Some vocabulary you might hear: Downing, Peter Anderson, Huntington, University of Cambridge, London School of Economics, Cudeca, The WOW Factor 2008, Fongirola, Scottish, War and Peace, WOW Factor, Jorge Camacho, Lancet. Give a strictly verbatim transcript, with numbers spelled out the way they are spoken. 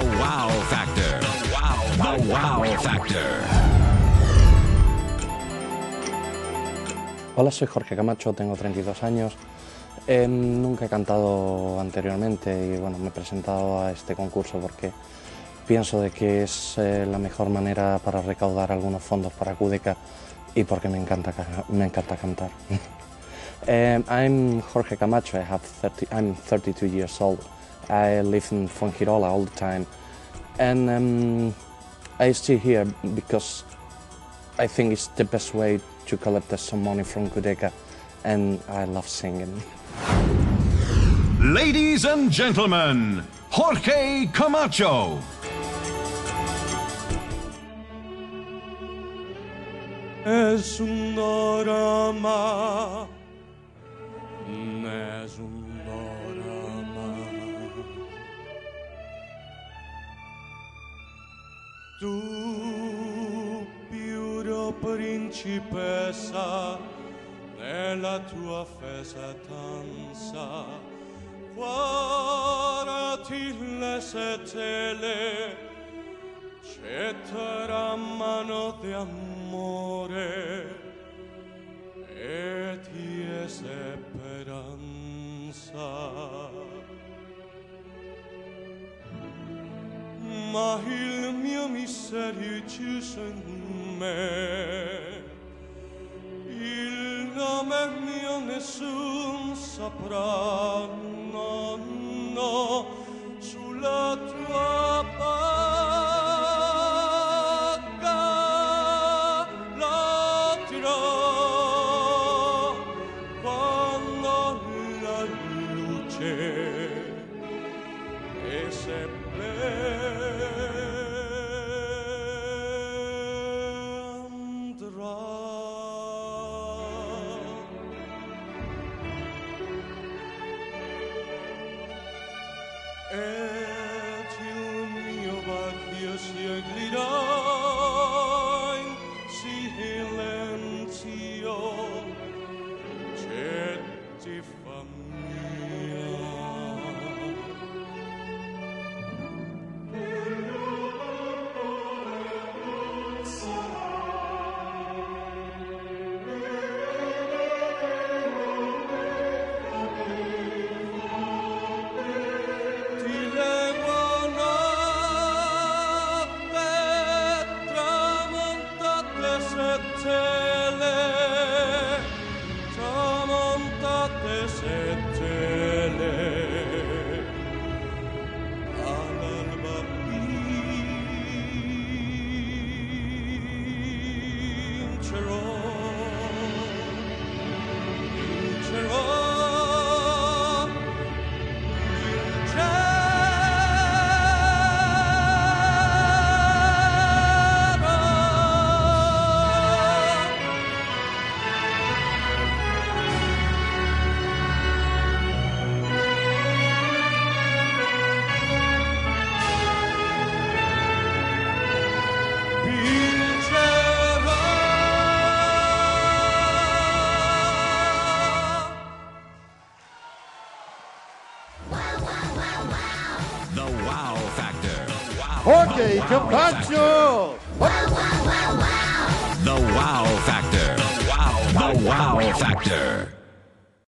The Wow Factor. The Wow, the Wow Factor. Hola, soy Jorge Camacho, tengo treinta y dos años. Eh, nunca he cantado anteriormente y bueno, me he presentado a este concurso porque pienso de que es eh, la mejor manera para recaudar algunos fondos para Cudeca y porque me encanta, me encanta cantar. um, I'm Jorge Camacho, I have thirty, I'm thirty-two years old. I live in Fongirola all the time and um, I stay here because I think it's the best way to collect some money from Cudeca and I love singing. Ladies and gentlemen, Jorge Camacho. Es un drama, es un drama. Tu pura principessa, nella tua festa danza, guardati le stelle, c'è tra mano di amore. E ti è speranza, ma il mio miserio chiuso in me, il nome mio nessun saprà, no, no, sulla tua parte. Et il mio vecchio seguirà in silenzio, c'è di Jorge Camacho. The Wow Factor. The Wow Factor. The Wow Factor.